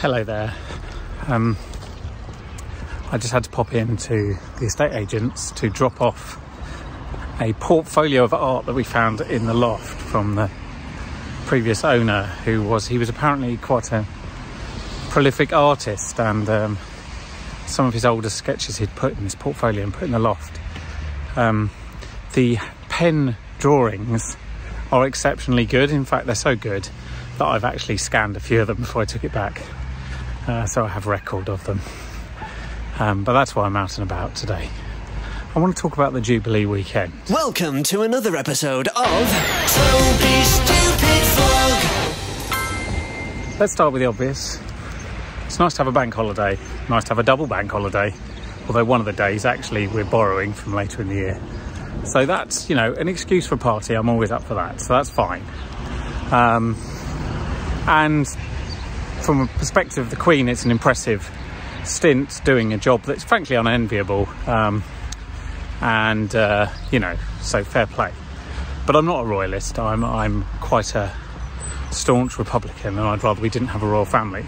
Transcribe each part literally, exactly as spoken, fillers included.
Hello there. Um, I just had to pop in to the estate agents to drop off a portfolio of art that we found in the loft from the previous owner, who was, he was apparently quite a prolific artist, and um, some of his older sketches he'd put in his portfolio and put in the loft. Um, the pen drawings are exceptionally good. In fact, they're so good that I've actually scanned a few of them before I took it back. Uh, so I have record of them, um, but that's why I'm out and about today. I want to talk about the Jubilee weekend. Welcome to another episode of Toby's Stupid Vlog. Let's start with the obvious. It's nice to have a bank holiday, nice to have a double bank holiday, although one of the days actually we're borrowing from later in the year. So that's, you know, an excuse for a party. I'm always up for that, so that's fine. Um, and... From a perspective of the Queen, it's an impressive stint doing a job that's frankly unenviable, um, and uh, you know, so fair play. But I'm not a royalist. I'm I'm quite a staunch Republican, and I'd rather we didn't have a royal family.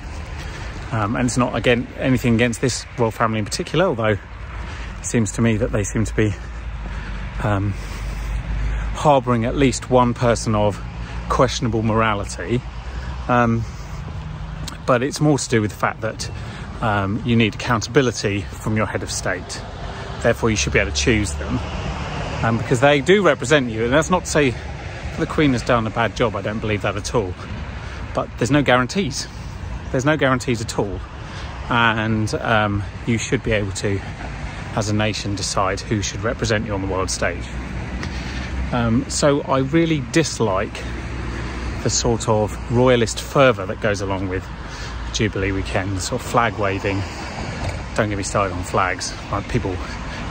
Um, and it's not again anything against this royal family in particular, although it seems to me that they seem to be um, harbouring at least one person of questionable morality. Um, But it's more to do with the fact that um, you need accountability from your head of state. Therefore, you should be able to choose them, um, because they do represent you. And that's not to say the Queen has done a bad job. I don't believe that at all. But there's no guarantees. There's no guarantees at all. And um, you should be able to, as a nation, decide who should represent you on the world stage. Um, so I really dislike the sort of royalist fervour that goes along with Jubilee weekend, sort of flag waving. Don't get me started on flags. Like, people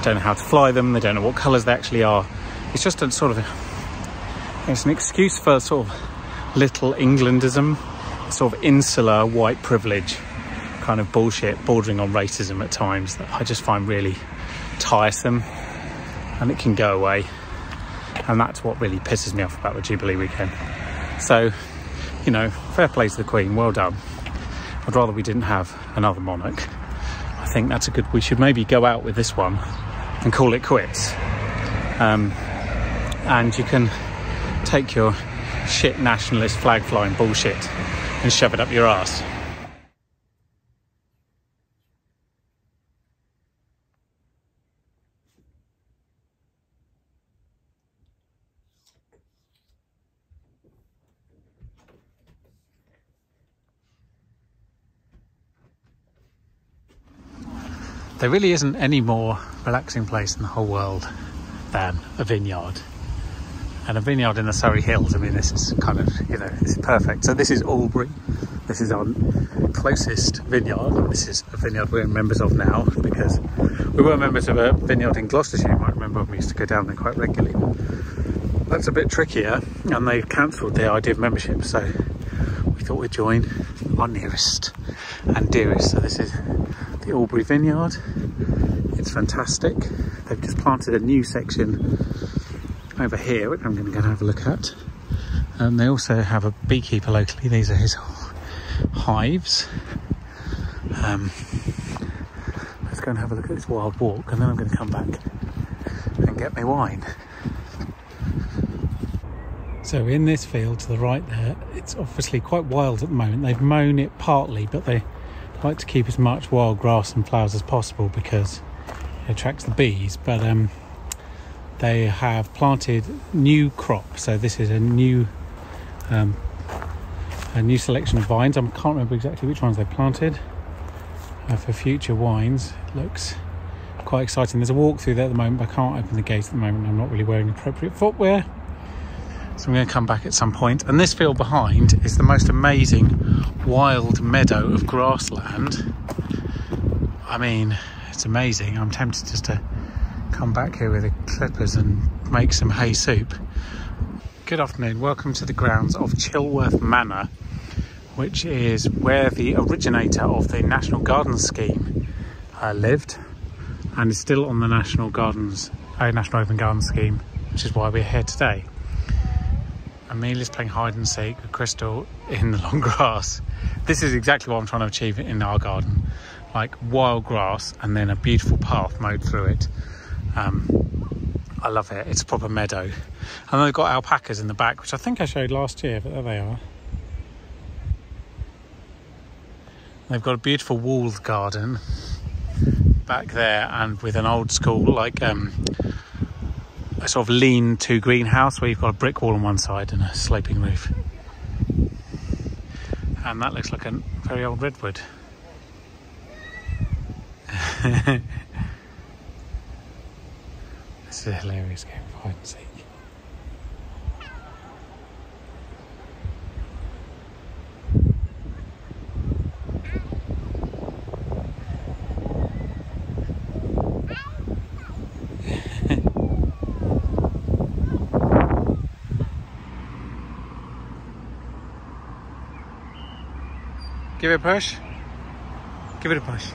don't know how to fly them, they don't know what colours they actually are. It's just a sort of a, it's an excuse for sort of little Englandism, sort of insular white privilege kind of bullshit bordering on racism at times that I just find really tiresome, and it can go away. And that's what really pisses me off about the Jubilee weekend. So, you know, fair play to the Queen, well done. I'd rather we didn't have another monarch. I think that's a good... We should maybe go out with this one and call it quits. Um, and you can take your shit nationalist flag flying bullshit and shove it up your arse. There really isn't any more relaxing place in the whole world than a vineyard. And a vineyard in the Surrey Hills, I mean, this is kind of, you know, it's perfect. So this is Albury. This is our closest vineyard. This is a vineyard we're members of now, because we were members of a vineyard in Gloucestershire. You might remember when we used to go down there quite regularly. That's a bit trickier, and they've cancelled the idea of membership. So we thought we'd join our nearest and dearest. So this is the Albury Vineyard. It's fantastic. They've just planted a new section over here, which I'm going to go and have a look at. And they also have a beekeeper locally. These are his hives. Um, let's go and have a look at this wild walk, and then I'm going to come back and get my wine. So in this field to the right there, it's obviously quite wild at the moment. They've mown it partly, but they like to keep as much wild grass and flowers as possible because it attracts the bees. But um, they have planted new crop, so this is a new um, a new selection of vines. I can't remember exactly which ones they planted uh, for future wines. It looks quite exciting. There's a walk through there at the moment, but I can't open the gate at the moment. I'm not really wearing appropriate footwear, so I'm going to come back at some point. And this field behind is the most amazing wild meadow of grassland. I mean, it's amazing. I'm tempted just to come back here with the clippers and make some hay soup. Good afternoon. Welcome to the grounds of Chilworth Manor, which is where the originator of the National Gardens Scheme uh, lived, and is still on the National Gardens, uh, National Open Gardens Scheme, which is why we're here today. Amelia's playing hide and seek with Crystal in the long grass. This is exactly what I'm trying to achieve in our garden. Like wild grass and then a beautiful path mowed through it. Um, I love it. It's a proper meadow. And then they've got alpacas in the back, which I think I showed last year, but there they are. They've got a beautiful walled garden back there, and with an old school, like um, a sort of lean-to greenhouse where you've got a brick wall on one side and a sloping roof. And that looks like a very old redwood. This is a hilarious game of hide and seek. Give it a push. Give it a push.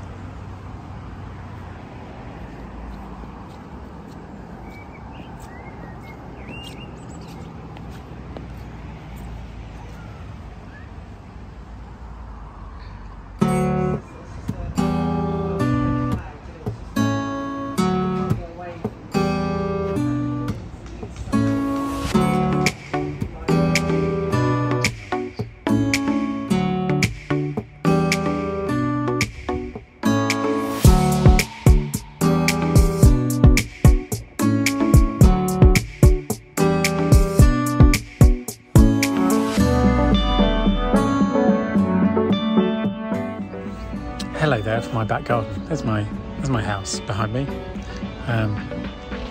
My back garden. There's my there's my house behind me. Um,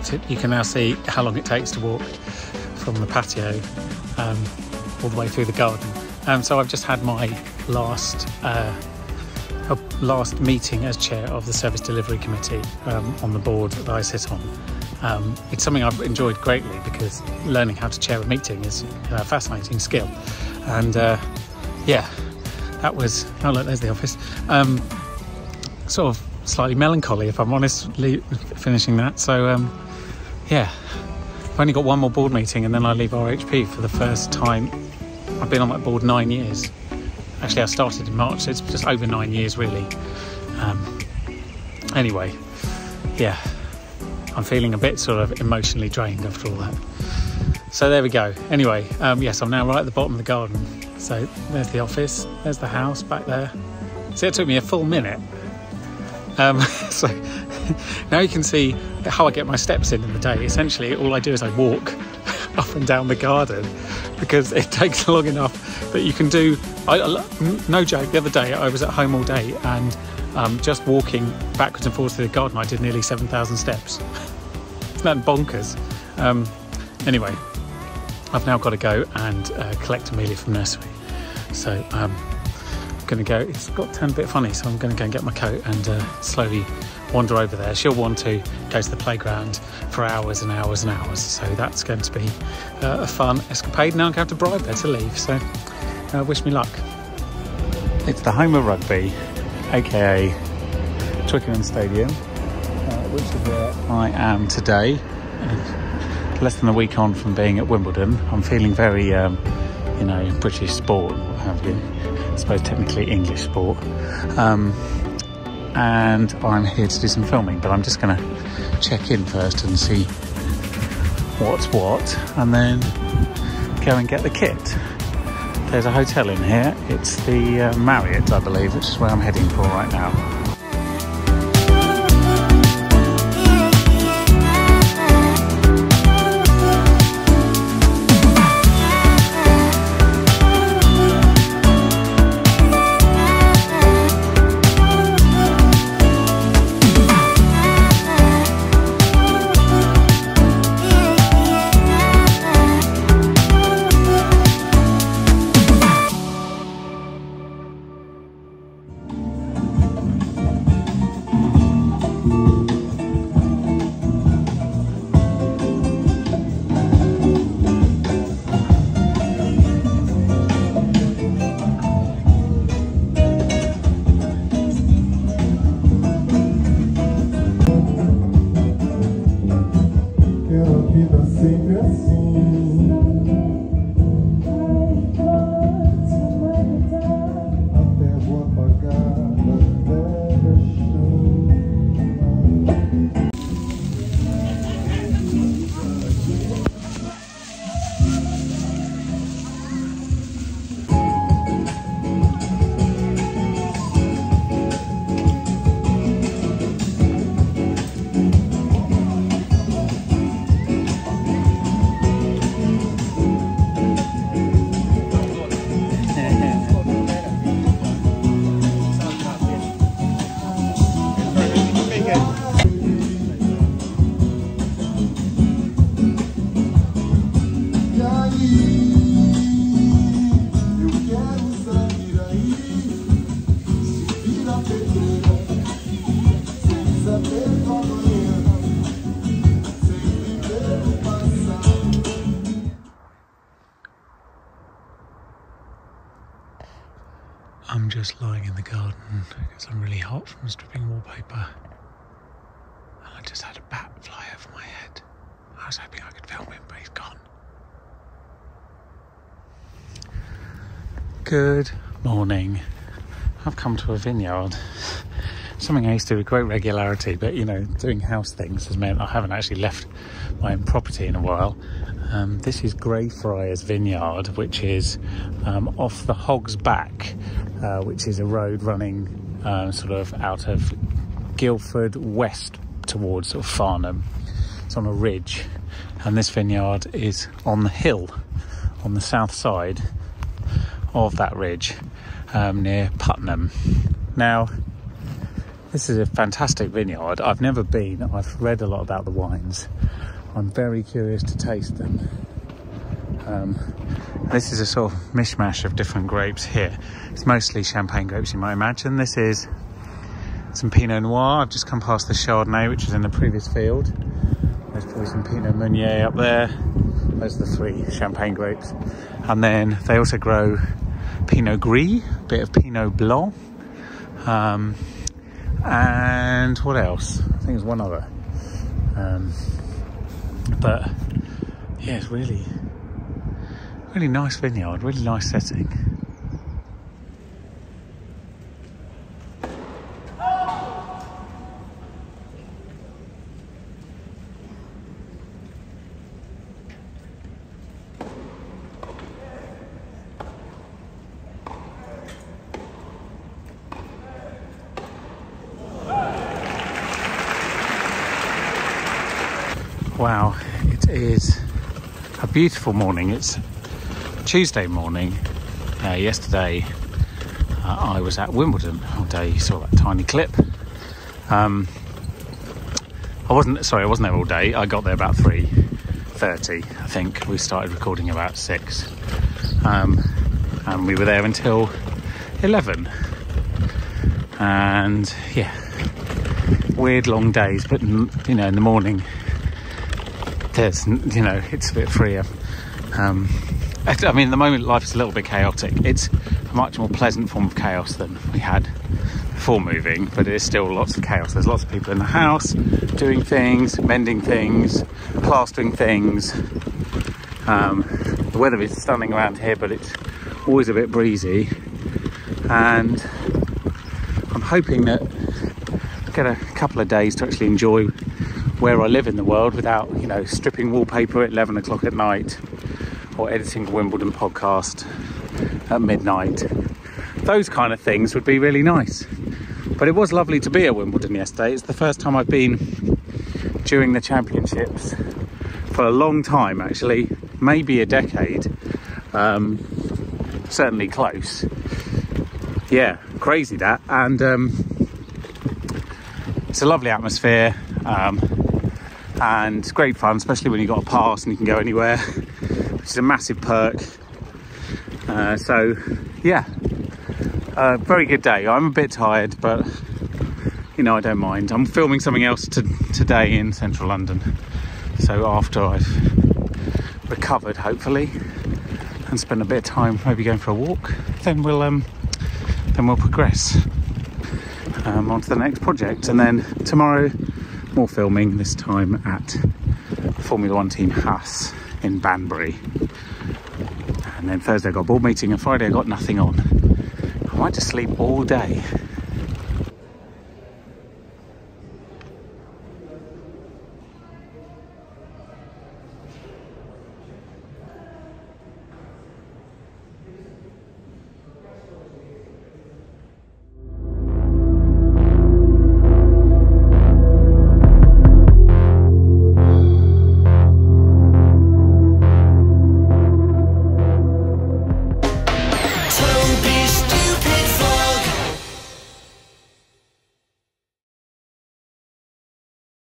so you can now see how long it takes to walk from the patio um, all the way through the garden. Um, so I've just had my last uh, last meeting as chair of the service delivery committee um, on the board that I sit on. Um, it's something I've enjoyed greatly because learning how to chair a meeting is a fascinating skill. And uh, yeah, that was. Oh look, there's the office. Um, sort of slightly melancholy if I'm honestly finishing that, so um yeah, I've only got one more board meeting and then I leave R H P for the first time. I've been on that board nine years. Actually, I started in March, so it's just over nine years really. Um anyway, yeah, I'm feeling a bit sort of emotionally drained after all that, so there we go. Anyway, um yes, I'm now right at the bottom of the garden. So there's the office, there's the house back there. So it took me a full minute. Um, so now you can see how I get my steps in in the day. Essentially, all I do is I walk up and down the garden because it takes long enough that you can do. I, I, no joke, the other day I was at home all day and um, just walking backwards and forwards through the garden, I did nearly seven thousand steps. Isn't that bonkers? Um, anyway, I've now got to go and uh, collect Amelia from nursery. So. Um, Gonna go, it's got turned a bit funny, so I'm gonna go and get my coat and uh, slowly wander over there. She'll want to go to the playground for hours and hours and hours, so that's going to be uh, a fun escapade. Now I'm gonna have to bribe her to leave, so uh, wish me luck. It's the home of rugby, aka Twickenham Stadium, uh, which is where I am today. And less than a week on from being at Wimbledon, I'm feeling very, um, you know, British sport, what have you. I suppose technically English sport, um, and I'm here to do some filming, but I'm just going to check in first and see what's what and then go and get the kit. There's a hotel in here, it's the uh, Marriott I believe, which is where I'm heading for right now. I'm just lying in the garden because I'm really hot from stripping wallpaper. And I just had a bat fly over my head. I was hoping I could film him, but he's gone. Good morning. I've come to a vineyard. Something I used to do with great regularity, but you know, doing house things has meant I haven't actually left my own property in a while. Um, this is Greyfriars Vineyard, which is um, off the Hog's Back, uh, which is a road running uh, sort of out of Guildford west towards sort of Farnham. It's on a ridge, and this vineyard is on the hill on the south side of that ridge, um, near Puttenham. Now, this is a fantastic vineyard. I've never been. I've read a lot about the wines. I'm very curious to taste them. Um, this is a sort of mishmash of different grapes here. It's mostly champagne grapes, you might imagine. This is some Pinot Noir. I've just come past the Chardonnay, which is in the previous field. There's probably some Pinot Meunier up there. Those are the three champagne grapes. And then they also grow Pinot Gris, a bit of Pinot Blanc, um, and what else? I think there's one other. Um, but yeah, it's really, really nice vineyard, really nice setting. Wow, it is a beautiful morning. It's Tuesday morning. Uh, yesterday uh, I was at Wimbledon all day. You saw that tiny clip. Um, I wasn't, sorry, I wasn't there all day. I got there about three thirty, I think. We started recording about six. Um, and we were there until eleven. And yeah, weird long days, but you know, in the morning, there's, you know, it's a bit freer. Um, I mean, at the moment, life is a little bit chaotic. It's a much more pleasant form of chaos than we had before moving, but there's still lots of chaos. There's lots of people in the house doing things, mending things, plastering things. Um, the weather is stunning around here, but it's always a bit breezy. And I'm hoping that I'll get a couple of days to actually enjoy where I live in the world without, you know, stripping wallpaper at eleven o'clock at night or editing a Wimbledon podcast at midnight. Those kind of things would be really nice. But it was lovely to be at Wimbledon yesterday. It's the first time I've been during the championships for a long time, actually, maybe a decade, um, certainly close. Yeah, crazy that. And um, it's a lovely atmosphere. Um, And it's great fun, especially when you've got a pass and you can go anywhere, which is a massive perk. Uh, so, yeah, uh, very good day. I'm a bit tired, but, you know, I don't mind. I'm filming something else to, today in central London. So after I've recovered, hopefully, and spend a bit of time maybe going for a walk, then we'll, um, then we'll progress um, on to the next project. And then tomorrow, more filming, this time at Formula One team Haas in Banbury. And then Thursday I got a board meeting, and Friday I got nothing on. I might just sleep all day.